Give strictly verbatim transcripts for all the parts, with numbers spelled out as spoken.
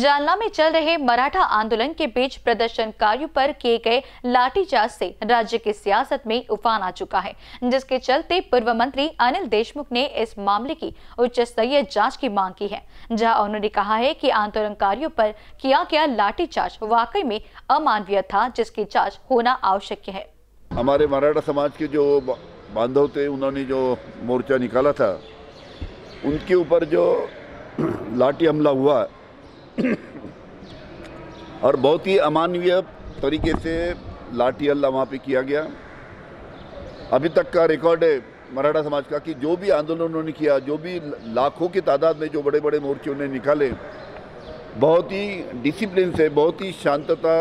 जालना में चल रहे मराठा आंदोलन के बीच प्रदर्शनकारियों पर किए गए लाठीचार्ज से राज्य की सियासत में उफान आ चुका है, जिसके चलते पूर्व मंत्री अनिल देशमुख ने इस मामले की उच्च स्तरीय जांच की मांग की है, जहां उन्होंने कहा है कि आंदोलनकारियों पर किया गया लाठीचार्ज वाकई में अमानवीय था, जिसकी जाँच होना आवश्यक है। हमारे मराठा समाज के जो बांधव थे, उन्होंने जो मोर्चा निकाला था, उनके ऊपर जो लाठी हमला हुआ और बहुत ही अमानवीय तरीके से लाठी हल्ला वहाँ पे किया गया। अभी तक का रिकॉर्ड है मराठा समाज का कि जो भी आंदोलन उन्होंने किया, जो भी लाखों की तादाद में जो बड़े बड़े मोर्चे उन्होंने निकाले, बहुत ही डिसिप्लिन से, बहुत ही शांतता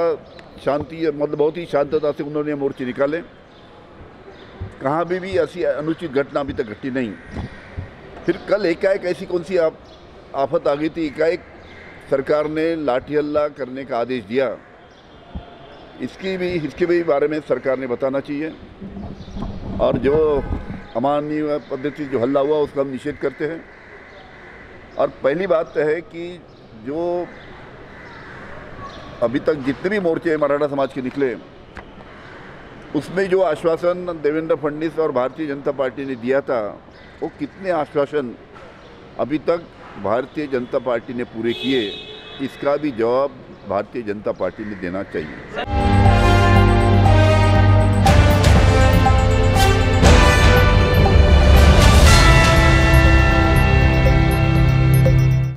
शांति मतलब बहुत ही शांतता से उन्होंने मोर्चे निकाले। कहाँ भी भी ऐसी अनुचित घटना अभी तक घटी नहीं। फिर कल एकाएक ऐसी कौन सी आप, आफत आ गई थी? एकाएक सरकार ने लाठी हल्ला करने का आदेश दिया। इसकी भी इसके भी बारे में सरकार ने बताना चाहिए, और जो अमानवीय पद्धति जो हल्ला हुआ उसका हम निषेध करते हैं। और पहली बात है कि जो अभी तक जितने भी मोर्चे मराठा समाज के निकले, उसमें जो आश्वासन देवेंद्र फडणीस और भारतीय जनता पार्टी ने दिया था, वो कितने आश्वासन अभी तक भारतीय जनता पार्टी ने पूरे किए, इसका भी जवाब भारतीय जनता पार्टी ने देना चाहिए।